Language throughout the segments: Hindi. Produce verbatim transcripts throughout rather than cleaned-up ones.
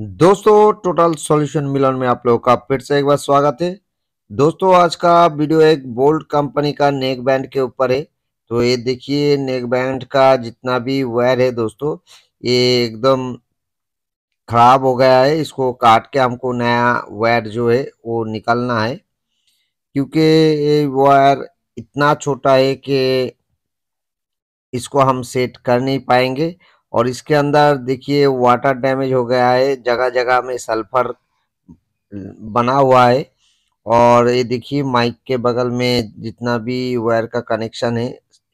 दोस्तों टोटल सॉल्यूशन मिलन में आप लोगों का फिर से एक बार स्वागत है। दोस्तों आज का वीडियो एक बोल्ट कंपनी का नेक बैंड के ऊपर है। तो ये देखिए नेक बैंड का जितना भी वायर है दोस्तों ये एकदम खराब हो गया है। इसको काट के हमको नया वायर जो है वो निकालना है, क्योंकि ये वायर इतना छोटा है कि इसको हम सेट कर नहीं पाएंगे। और इसके अंदर देखिए वाटर डैमेज हो गया है, जगह जगह में सल्फर बना हुआ है। और ये देखिए माइक के बगल में जितना भी वायर का कनेक्शन है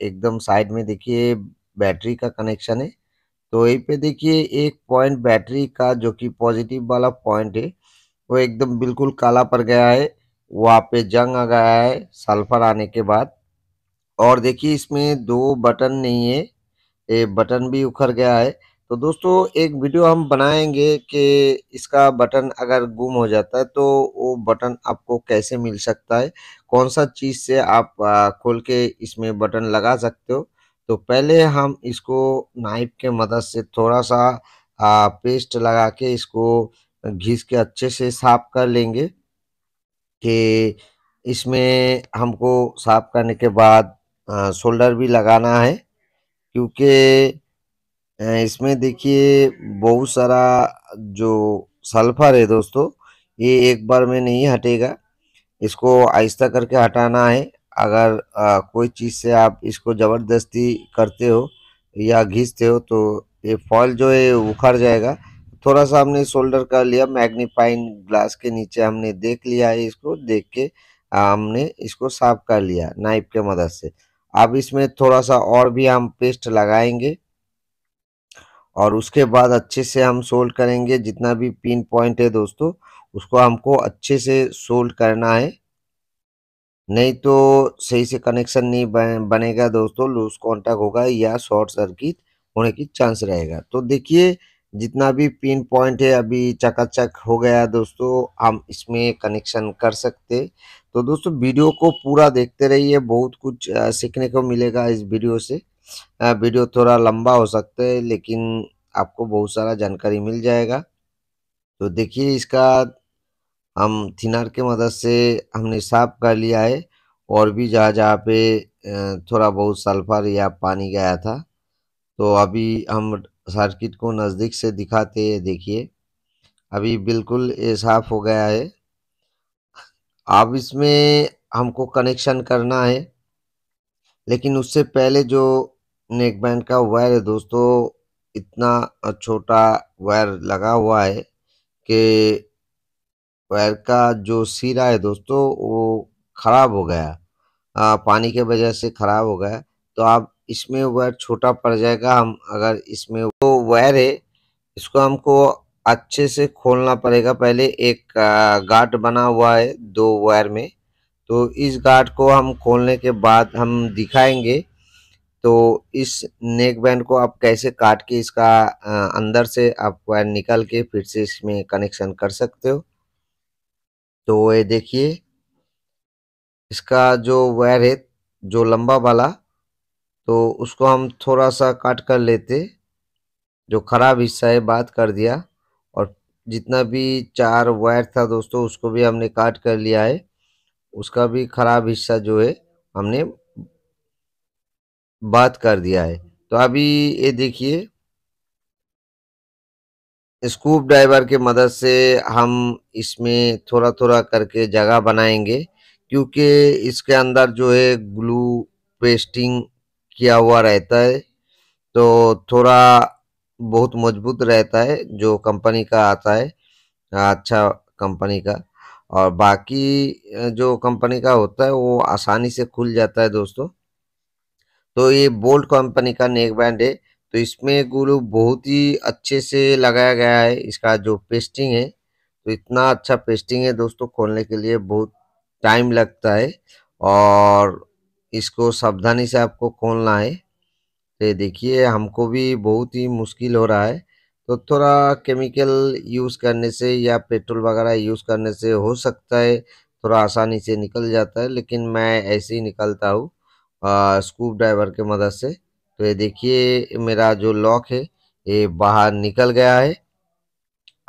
एकदम साइड में देखिए बैटरी का कनेक्शन है। तो यहीं पे देखिए एक पॉइंट बैटरी का जो कि पॉजिटिव वाला पॉइंट है वो एकदम बिल्कुल काला पड़ गया है, वहाँ पे जंग आ गया है सल्फर आने के बाद। और देखिए इसमें दो बटन नहीं है, ये बटन भी उखड़ गया है। तो दोस्तों एक वीडियो हम बनाएंगे कि इसका बटन अगर गुम हो जाता है तो वो बटन आपको कैसे मिल सकता है, कौन सा चीज़ से आप खोल के इसमें बटन लगा सकते हो। तो पहले हम इसको नाइफ के मदद से थोड़ा सा आ, पेस्ट लगा के इसको घिस के अच्छे से साफ कर लेंगे। कि इसमें हमको साफ करने के बाद सोल्डर भी लगाना है, क्योंकि इसमें देखिए बहुत सारा जो सल्फर है दोस्तों ये एक बार में नहीं हटेगा। इसको आहिस्ता करके हटाना है। अगर आ, कोई चीज़ से आप इसको ज़बरदस्ती करते हो या घिसते हो तो ये फॉइल जो है उखड़ जाएगा। थोड़ा सा हमने सोल्डर कर लिया, मैग्नीफाइंग ग्लास के नीचे हमने देख लिया है, इसको देख के हमने इसको साफ कर लिया नाइफ के मदद से। अब इसमें थोड़ा सा और भी हम पेस्ट लगाएंगे और उसके बाद अच्छे से हम सोल्ड करेंगे। जितना भी पिन पॉइंट है दोस्तों उसको हमको अच्छे से सोल्ड करना है, नहीं तो सही से कनेक्शन नहीं बनेगा दोस्तों, लूज कांटेक्ट होगा या शॉर्ट सर्किट होने की चांस रहेगा। तो देखिए जितना भी पिन पॉइंट है अभी चकाचक हो गया दोस्तों, हम इसमें कनेक्शन कर सकते। तो दोस्तों वीडियो को पूरा देखते रहिए, बहुत कुछ सीखने को मिलेगा इस वीडियो से। वीडियो थोड़ा लंबा हो सकता है लेकिन आपको बहुत सारा जानकारी मिल जाएगा। तो देखिए इसका हम थिनर के मदद से हमने साफ कर लिया है, और भी जहाँ जहाँ पे थोड़ा बहुत सल्फर या पानी गया था। तो अभी हम सर्किट को नज़दीक से दिखाते हैं। देखिए अभी बिल्कुल ये साफ हो गया है। अब इसमें हमको कनेक्शन करना है, लेकिन उससे पहले जो नेक बैंड का वायर है दोस्तों इतना छोटा वायर लगा हुआ है कि वायर का जो सिरा है दोस्तों वो ख़राब हो गया, आ, पानी के वजह से ख़राब हो गया। तो आप इसमें वायर छोटा पड़ जाएगा। हम अगर इसमें वो वायर है इसको हमको अच्छे से खोलना पड़ेगा। पहले एक गार्ड बना हुआ है दो वायर में, तो इस गार्ड को हम खोलने के बाद हम दिखाएंगे। तो इस नेक बैंड को आप कैसे काट के इसका अंदर से आप वायर निकाल के फिर से इसमें कनेक्शन कर सकते हो। तो ये देखिए इसका जो वायर है जो लंबा वाला, तो उसको हम थोड़ा सा काट कर लेते, जो खराब हिस्सा है बात कर दिया। और जितना भी चार वायर था दोस्तों उसको भी हमने काट कर लिया है, उसका भी खराब हिस्सा जो है हमने बात कर दिया है। तो अभी ये देखिए स्कूप ड्राइवर के मदद से हम इसमें थोड़ा थोड़ा करके जगह बनाएंगे, क्योंकि इसके अंदर जो है ग्लू पेस्टिंग किया हुआ रहता है। तो थोड़ा बहुत मजबूत रहता है जो कंपनी का आता है, अच्छा कंपनी का। और बाकी जो कंपनी का होता है वो आसानी से खुल जाता है दोस्तों। तो ये बोल्ट कंपनी का नेक बैंड है, तो इसमें ग्लू बहुत ही अच्छे से लगाया गया है। इसका जो पेस्टिंग है तो इतना अच्छा पेस्टिंग है दोस्तों, खोलने के लिए बहुत टाइम लगता है और इसको सावधानी से आपको खोलना है। तो देखिए हमको भी बहुत ही मुश्किल हो रहा है। तो थोड़ा केमिकल यूज़ करने से या पेट्रोल वगैरह यूज़ करने से हो सकता है थोड़ा आसानी से निकल जाता है, लेकिन मैं ऐसे ही निकलता हूँ स्कूप ड्राइवर के मदद से। तो ये देखिए मेरा जो लॉक है ये बाहर निकल गया है।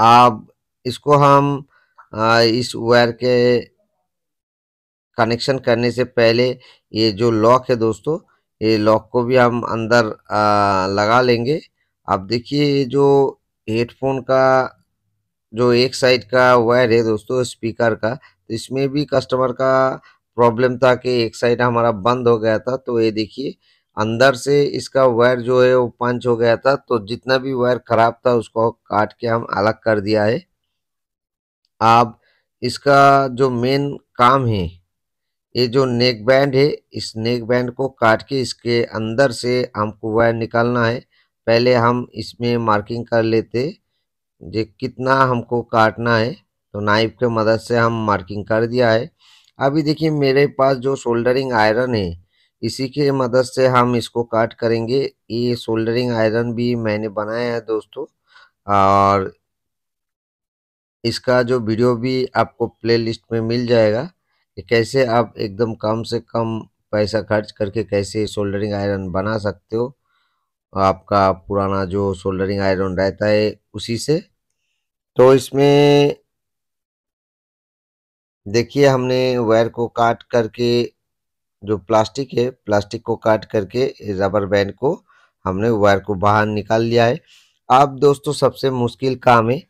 अब इसको हम इस वायर के कनेक्शन करने से पहले ये जो लॉक है दोस्तों, ये लॉक को भी हम अंदर लगा लेंगे। अब देखिए ये जो हेडफोन का जो एक साइड का वायर है दोस्तों स्पीकर का, तो इसमें भी कस्टमर का प्रॉब्लम था कि एक साइड हमारा बंद हो गया था। तो ये देखिए अंदर से इसका वायर जो है वो पंच हो गया था, तो जितना भी वायर खराब था उसको काट के हम अलग कर दिया है। अब इसका जो मेन काम है, ये जो नेक बैंड है, इस नेक बैंड को काट के इसके अंदर से हमको वायर निकालना है। पहले हम इसमें मार्किंग कर लेते जो कितना हमको काटना है, तो नाइफ के मदद से हम मार्किंग कर दिया है। अभी देखिए मेरे पास जो सोल्डरिंग आयरन है, इसी के मदद से हम इसको काट करेंगे। ये सोल्डरिंग आयरन भी मैंने बनाया है दोस्तों, और इसका जो वीडियो भी आपको प्लेलिस्ट में मिल जाएगा कि कैसे आप एकदम कम से कम पैसा खर्च करके कैसे सोल्डरिंग आयरन बना सकते हो, आपका पुराना जो सोल्डरिंग आयरन रहता है उसी से। तो इसमें देखिए हमने वायर को काट करके, जो प्लास्टिक है प्लास्टिक को काट करके रबर बैंड को हमने वायर को बाहर निकाल लिया है। अब दोस्तों सबसे मुश्किल काम है,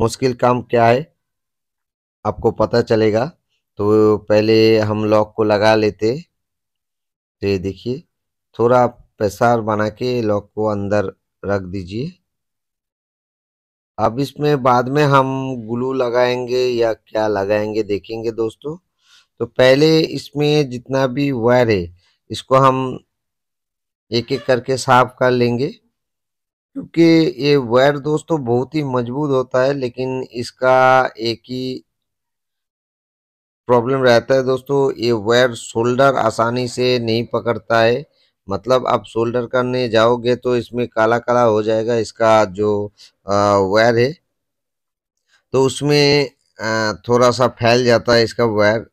मुश्किल काम क्या है आपको पता चलेगा। तो पहले हम लॉक को लगा लेते, तो ये देखिए थोड़ा प्रसार बना के लॉक को अंदर रख दीजिए। अब इसमें बाद में हम ग्लू लगाएंगे या क्या लगाएंगे देखेंगे दोस्तों। तो पहले इसमें जितना भी वायर है इसको हम एक एक करके साफ कर लेंगे, क्योंकि ये वायर दोस्तों बहुत ही मजबूत होता है, लेकिन इसका एक ही प्रॉब्लम रहता है दोस्तों, ये वायर सोल्डर आसानी से नहीं पकड़ता है। मतलब आप सोल्डर करने जाओगे तो इसमें काला काला हो जाएगा इसका जो वायर है, तो उसमें थोड़ा सा फैल जाता है, इसका वायर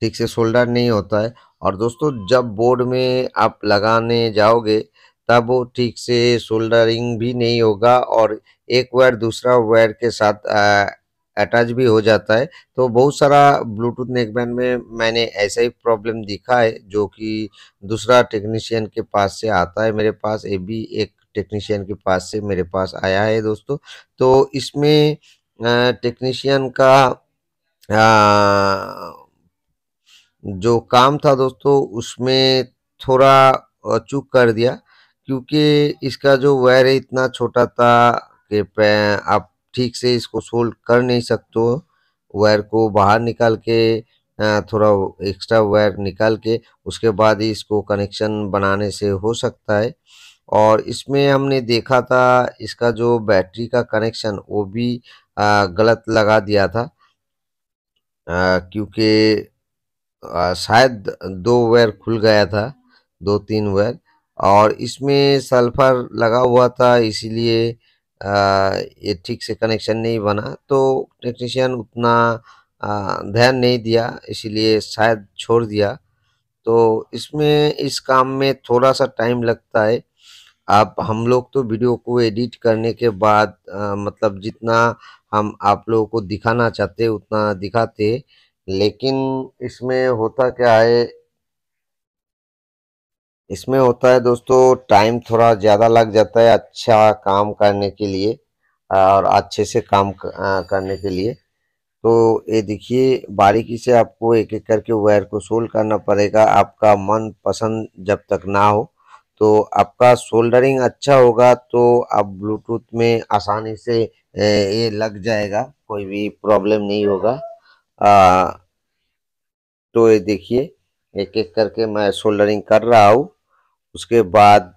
ठीक से सोल्डर नहीं होता है। और दोस्तों जब बोर्ड में आप लगाने जाओगे तब वो ठीक से सोल्डरिंग भी नहीं होगा, और एक वायर दूसरा वायर के साथ अटैच भी हो जाता है। तो बहुत सारा ब्लूटूथ नेकबैंड में मैंने ऐसा ही प्रॉब्लम दिखा है, जो कि दूसरा टेक्नीशियन के पास से आता है मेरे पास, ये भी एक टेक्नीशियन के पास से मेरे पास आया है दोस्तों। तो इसमें टेक्नीशियन का आ, जो काम था दोस्तों उसमें थोड़ा चूक कर दिया, क्योंकि इसका जो वायर है इतना छोटा था कि आप ठीक से इसको सोल्ड कर नहीं सकते हो। वायर को बाहर निकाल के थोड़ा एक्स्ट्रा वायर निकाल के उसके बाद ही इसको कनेक्शन बनाने से हो सकता है। और इसमें हमने देखा था इसका जो बैटरी का कनेक्शन वो भी गलत लगा दिया था, क्योंकि शायद दो वायर खुल गया था, दो तीन वायर, और इसमें सल्फर लगा हुआ था, इसीलिए ये ठीक से कनेक्शन नहीं बना। तो टेक्नीशियन उतना ध्यान नहीं दिया, इसीलिए शायद छोड़ दिया। तो इसमें इस काम में थोड़ा सा टाइम लगता है। आप हम लोग तो वीडियो को एडिट करने के बाद आ, मतलब जितना हम आप लोगों को दिखाना चाहते उतना दिखाते, लेकिन इसमें होता क्या है, इसमें होता है दोस्तों टाइम थोड़ा ज़्यादा लग जाता है अच्छा काम करने के लिए और अच्छे से काम करने के लिए। तो ये देखिए बारीकी से आपको एक एक करके वायर को सोल्ड करना पड़ेगा, आपका मन पसंद जब तक ना हो। तो आपका सोल्डरिंग अच्छा होगा तो आप ब्लूटूथ में आसानी से ये लग जाएगा, कोई भी प्रॉब्लम नहीं होगा। आ, तो ये देखिए एक एक करके मैं सोल्डरिंग कर रहा हूँ, उसके बाद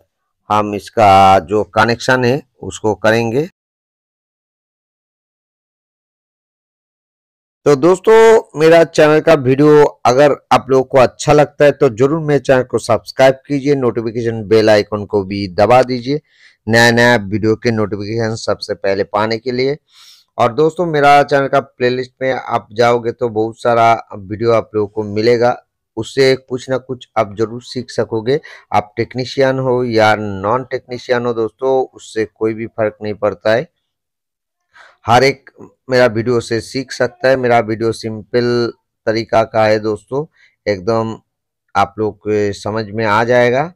हम इसका जो कनेक्शन है उसको करेंगे। तो दोस्तों मेरा चैनल का वीडियो अगर आप लोगों को अच्छा लगता है तो जरूर मेरे चैनल को सब्सक्राइब कीजिए, नोटिफिकेशन बेल आइकन को भी दबा दीजिए नया नया वीडियो के नोटिफिकेशन सबसे पहले पाने के लिए। और दोस्तों मेरा चैनल का प्लेलिस्ट में आप जाओगे तो बहुत सारा वीडियो आप लोगों को मिलेगा, उससे कुछ ना कुछ आप जरूर सीख सकोगे। आप टेक्नीशियन हो या नॉन टेक्नीशियन हो दोस्तों, उससे कोई भी फर्क नहीं पड़ता है। हर एक मेरा वीडियो से सीख सकता है। मेरा वीडियो सिंपल तरीका का है दोस्तों, एकदम आप लोग समझ में आ जाएगा।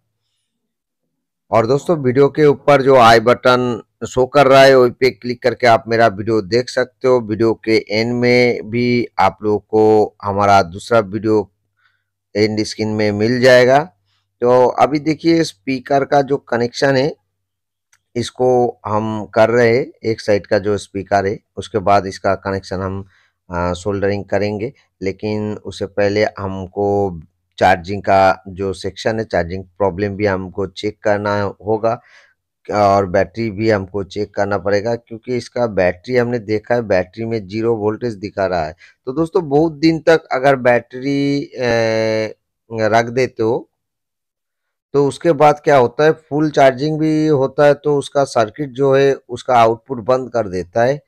और दोस्तों वीडियो के ऊपर जो आई बटन शो कर रहा है वही पे क्लिक करके आप मेरा वीडियो देख सकते हो। वीडियो के एंड में भी आप लोगों को हमारा दूसरा वीडियो एंड स्क्रीन में मिल जाएगा। तो अभी देखिए स्पीकर का जो कनेक्शन है इसको हम कर रहे हैं, एक साइड का जो स्पीकर है उसके बाद इसका कनेक्शन हम सोल्डरिंग करेंगे। लेकिन उससे पहले हमको चार्जिंग का जो सेक्शन है चार्जिंग प्रॉब्लम भी हमको चेक करना होगा और बैटरी भी हमको चेक करना पड़ेगा, क्योंकि इसका बैटरी हमने देखा है बैटरी में जीरो वोल्टेज दिखा रहा है। तो दोस्तों बहुत दिन तक अगर बैटरी रख देते हो तो उसके बाद क्या होता है, फुल चार्जिंग भी होता है तो उसका सर्किट जो है उसका आउटपुट बंद कर देता है।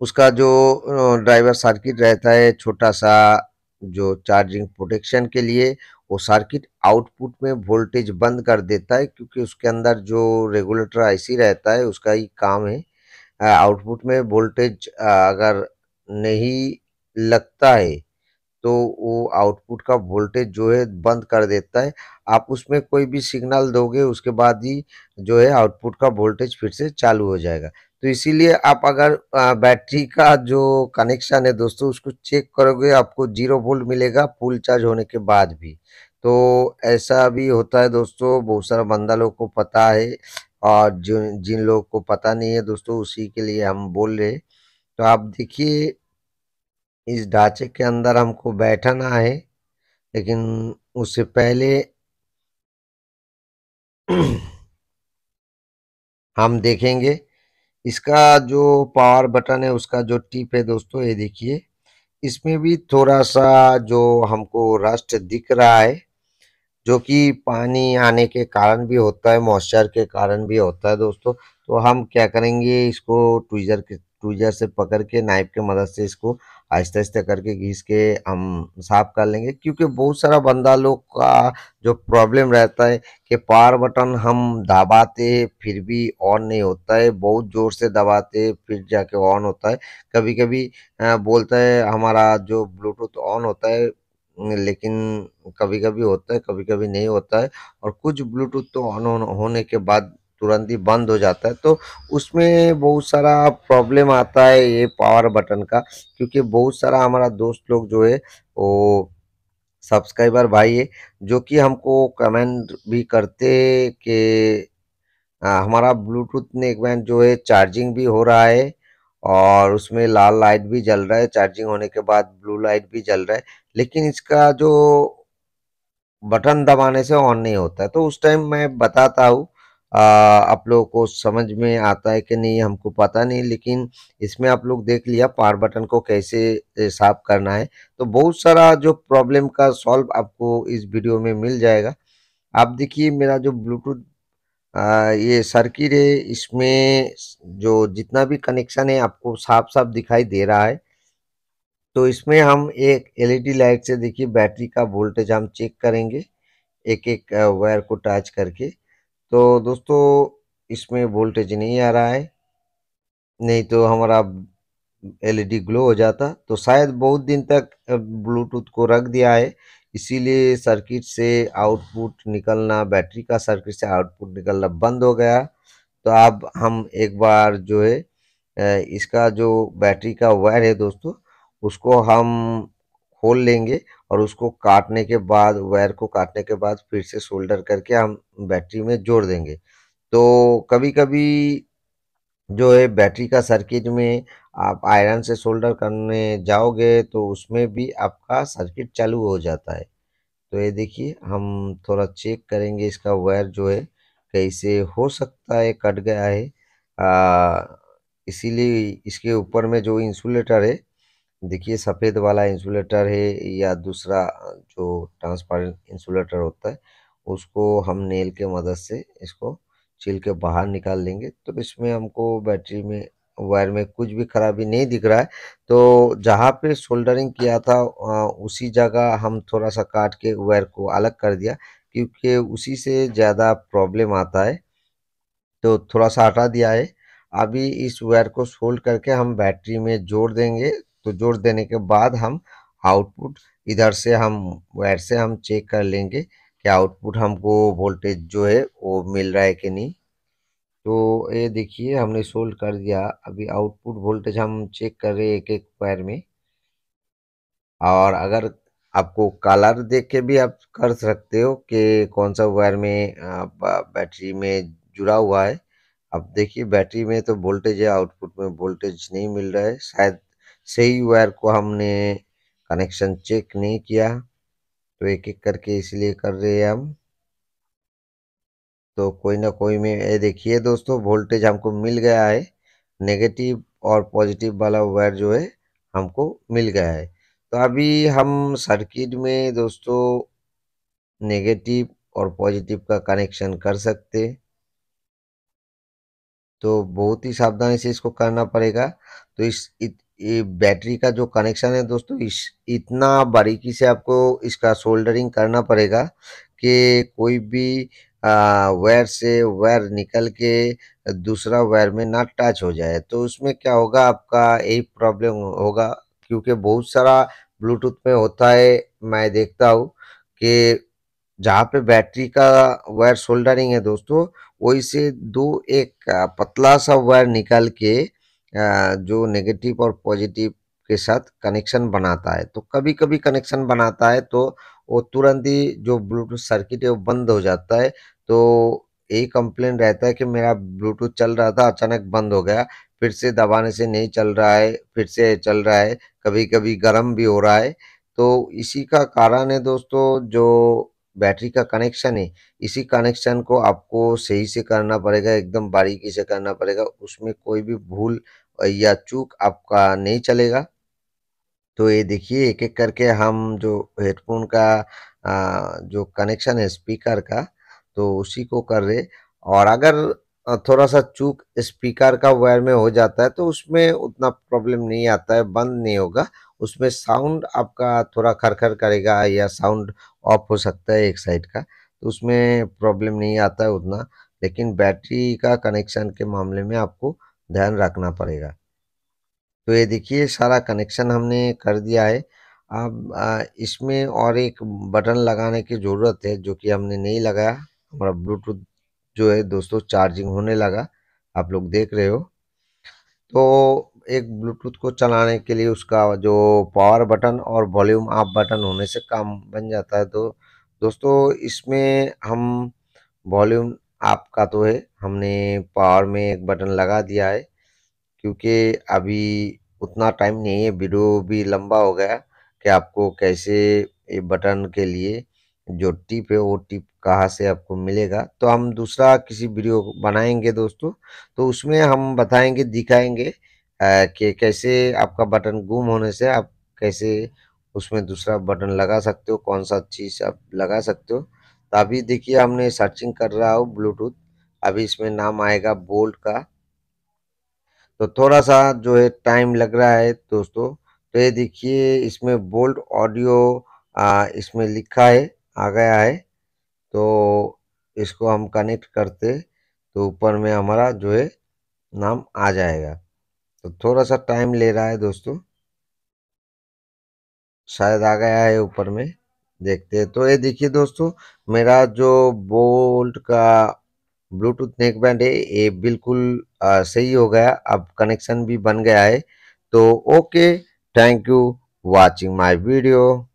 उसका जो ड्राइवर सर्किट रहता है छोटा सा जो चार्जिंग प्रोटेक्शन के लिए, वो सर्किट आउटपुट में वोल्टेज बंद कर देता है, क्योंकि उसके अंदर जो रेगुलेटर आईसी रहता है उसका ही काम है। आउटपुट में वोल्टेज अगर नहीं लगता है तो वो आउटपुट का वोल्टेज जो है बंद कर देता है। आप उसमें कोई भी सिग्नल दोगे उसके बाद ही जो है आउटपुट का वोल्टेज फिर से चालू हो जाएगा। तो इसीलिए आप अगर बैटरी का जो कनेक्शन है दोस्तों उसको चेक करोगे आपको जीरो वोल्ट मिलेगा फुल चार्ज होने के बाद भी। तो ऐसा भी होता है दोस्तों, बहुत सारा बंदा लोग को पता है और जिन जिन लोगों को पता नहीं है दोस्तों उसी के लिए हम बोल रहे। तो आप देखिए इस ढांचे के अंदर हमको बैठना है, लेकिन उससे पहले हम देखेंगे इसका जो पावर बटन है उसका जो टिप है दोस्तों। ये देखिए इसमें भी थोड़ा सा जो हमको रस्ट दिख रहा है, जो कि पानी आने के कारण भी होता है, मॉइस्चर के कारण भी होता है दोस्तों। तो हम क्या करेंगे, इसको ट्वीजर के ट्वीजर से पकड़ के नाइफ के मदद से इसको आहिस्ता आहिस्ता करके घिस के हम साफ कर लेंगे, क्योंकि बहुत सारा बंदा लोग का जो प्रॉब्लम रहता है कि पावर बटन हम दबाते फिर भी ऑन नहीं होता है, बहुत ज़ोर से दबाते फिर जाके ऑन होता है। कभी कभी बोलता है हमारा जो ब्लूटूथ ऑन होता है, लेकिन कभी कभी होता है कभी कभी नहीं होता है, और कुछ ब्लूटूथ तो ऑन होने के बाद तुरंत ही बंद हो जाता है। तो उसमें बहुत सारा प्रॉब्लम आता है ये पावर बटन का, क्योंकि बहुत सारा हमारा दोस्त लोग जो है वो सब्सक्राइबर भाई है जो कि हमको कमेंट भी करते कि हमारा ब्लूटूथ नेकबैंड जो है चार्जिंग भी हो रहा है और उसमें लाल लाइट भी जल रहा है, चार्जिंग होने के बाद ब्लू लाइट भी जल रहा है, लेकिन इसका जो बटन दबाने से ऑन नहीं होता है। तो उस टाइम मैं बताता हूँ, आप लोगों को समझ में आता है कि नहीं हमको पता नहीं, लेकिन इसमें आप लोग देख लिया पावर बटन को कैसे साफ करना है। तो बहुत सारा जो प्रॉब्लम का सॉल्व आपको इस वीडियो में मिल जाएगा। आप देखिए मेरा जो ब्लूटूथ ये सर्किट है इसमें जो जितना भी कनेक्शन है आपको साफ साफ दिखाई दे रहा है। तो इसमें हम एक एल ई डी लाइट से देखिए बैटरी का वोल्टेज हम चेक करेंगे एक एक वायर को टच करके। तो दोस्तों इसमें वोल्टेज नहीं आ रहा है, नहीं तो हमारा एलईडी ग्लो हो जाता। तो शायद बहुत दिन तक ब्लूटूथ को रख दिया है इसीलिए सर्किट से आउटपुट निकलना, बैटरी का सर्किट से आउटपुट निकलना बंद हो गया। तो अब हम एक बार जो है इसका जो बैटरी का वायर है दोस्तों उसको हम खोल लेंगे और उसको काटने के बाद वायर को काटने के बाद फिर से सोल्डर करके हम बैटरी में जोड़ देंगे। तो कभी कभी जो है बैटरी का सर्किट में आप आयरन से सोल्डर करने जाओगे तो उसमें भी आपका सर्किट चालू हो जाता है। तो ये देखिए हम थोड़ा चेक करेंगे इसका वायर जो है कैसे हो सकता है कट गया है, इसीलिए इसके ऊपर में जो इंसुलेटर है देखिए सफ़ेद वाला इंसुलेटर है या दूसरा जो ट्रांसपेरेंट इंसुलेटर होता है उसको हम नेल के मदद से इसको छील के बाहर निकाल लेंगे। तो इसमें हमको बैटरी में वायर में कुछ भी खराबी नहीं दिख रहा है। तो जहाँ पे सोल्डरिंग किया था उसी जगह हम थोड़ा सा काट के वायर को अलग कर दिया, क्योंकि उसी से ज़्यादा प्रॉब्लम आता है। तो थोड़ा सा हटा दिया है। अभी इस वायर को सोल्ड करके हम बैटरी में जोड़ देंगे। तो जोड़ देने के बाद हम आउटपुट इधर से हम वायर से हम चेक कर लेंगे कि आउटपुट हमको वोल्टेज जो है वो मिल रहा है कि नहीं। तो ये देखिए हमने सोल्ड कर दिया। अभी आउटपुट वोल्टेज हम चेक कर रहे हैं एक एक वायर में। और अगर आपको कलर देख के भी आप कर सकते हो कि कौन सा वायर में बैटरी में जुड़ा हुआ है। अब देखिए बैटरी में तो वोल्टेज है, आउटपुट में वोल्टेज नहीं मिल रहा है। शायद सही वायर को हमने कनेक्शन चेक नहीं किया, तो एक एक करके इसलिए कर रहे हैं हम। तो कोई ना कोई में देखिए दोस्तों वोल्टेज हमको मिल गया है, नेगेटिव और पॉजिटिव वाला वायर जो है हमको मिल गया है। तो अभी हम सर्किट में दोस्तों नेगेटिव और पॉजिटिव का कनेक्शन कर सकते, तो बहुत ही सावधानी से इसको करना पड़ेगा। तो इस इत, ये बैटरी का जो कनेक्शन है दोस्तों इस इतना बारीकी से आपको इसका सोल्डरिंग करना पड़ेगा कि कोई भी वायर से वायर निकल के दूसरा वायर में ना टच हो जाए। तो उसमें क्या होगा आपका यही प्रॉब्लम होगा, क्योंकि बहुत सारा ब्लूटूथ में होता है मैं देखता हूँ कि जहाँ पे बैटरी का वायर सोल्डरिंग है दोस्तों वही से दो एक पतला सा वायर निकाल के जो नेगेटिव और पॉजिटिव के साथ कनेक्शन बनाता है। तो कभी कभी कनेक्शन बनाता है तो वो तुरंत ही जो ब्लूटूथ सर्किट है वो बंद हो जाता है। तो यही कंप्लेंट रहता है कि मेरा ब्लूटूथ चल रहा था, अचानक बंद हो गया, फिर से दबाने से नहीं चल रहा है, फिर से चल रहा है, कभी कभी गर्म भी हो रहा है। तो इसी का कारण है दोस्तों जो बैटरी का कनेक्शन है, इसी कनेक्शन को आपको सही से करना पड़ेगा, एकदम बारीकी से करना पड़ेगा, उसमें कोई भी भूल या चूक आपका नहीं चलेगा। तो ये देखिए एक एक करके हम जो हेडफोन का आ, जो कनेक्शन है स्पीकर का तो उसी को कर रहे। और अगर थोड़ा सा चूक स्पीकर का वायर में हो जाता है तो उसमें उतना प्रॉब्लम नहीं आता है, बंद नहीं होगा, उसमें साउंड आपका थोड़ा खरखर करेगा या साउंड ऑफ हो सकता है एक साइड का, तो उसमें प्रॉब्लम नहीं आता है उतना। लेकिन बैटरी का कनेक्शन के मामले में आपको ध्यान रखना पड़ेगा। तो ये देखिए सारा कनेक्शन हमने कर दिया है। अब इसमें और एक बटन लगाने की ज़रूरत है जो कि हमने नहीं लगाया। हमारा ब्लूटूथ जो है दोस्तों चार्जिंग होने लगा, आप लोग देख रहे हो। तो एक ब्लूटूथ को चलाने के लिए उसका जो पावर बटन और वॉल्यूम अप बटन होने से काम बन जाता है। तो दोस्तों इसमें हम वॉल्यूम अप का तो है, हमने पावर में एक बटन लगा दिया है क्योंकि अभी उतना टाइम नहीं है, वीडियो भी लंबा हो गया कि आपको कैसे ये बटन के लिए जो टिप है वो टिप कहाँ से आपको मिलेगा। तो हम दूसरा किसी वीडियो बनाएंगे दोस्तों, तो उसमें हम बताएंगे दिखाएंगे कि कैसे आपका बटन गुम होने से आप कैसे उसमें दूसरा बटन लगा सकते हो, कौन सा चीज़ आप लगा सकते हो। तो अभी देखिए हमने सर्चिंग कर रहा हो ब्लूटूथ, अभी इसमें नाम आएगा बोल्ट का। तो थोड़ा सा जो है टाइम लग रहा है दोस्तों। तो ये देखिए इसमें बोल्ट ऑडियो इसमें लिखा है, आ गया है। तो इसको हम कनेक्ट करते तो ऊपर में हमारा जो है नाम आ जाएगा। तो थोड़ा सा टाइम ले रहा है दोस्तों, शायद आ गया है ऊपर में, देखते हैं। तो ये देखिए दोस्तों मेरा जो बोल्ट का ब्लूटूथ नेकबैंड है ये बिल्कुल आ, सही हो गया, अब कनेक्शन भी बन गया है। तो okay, thank you watching my video.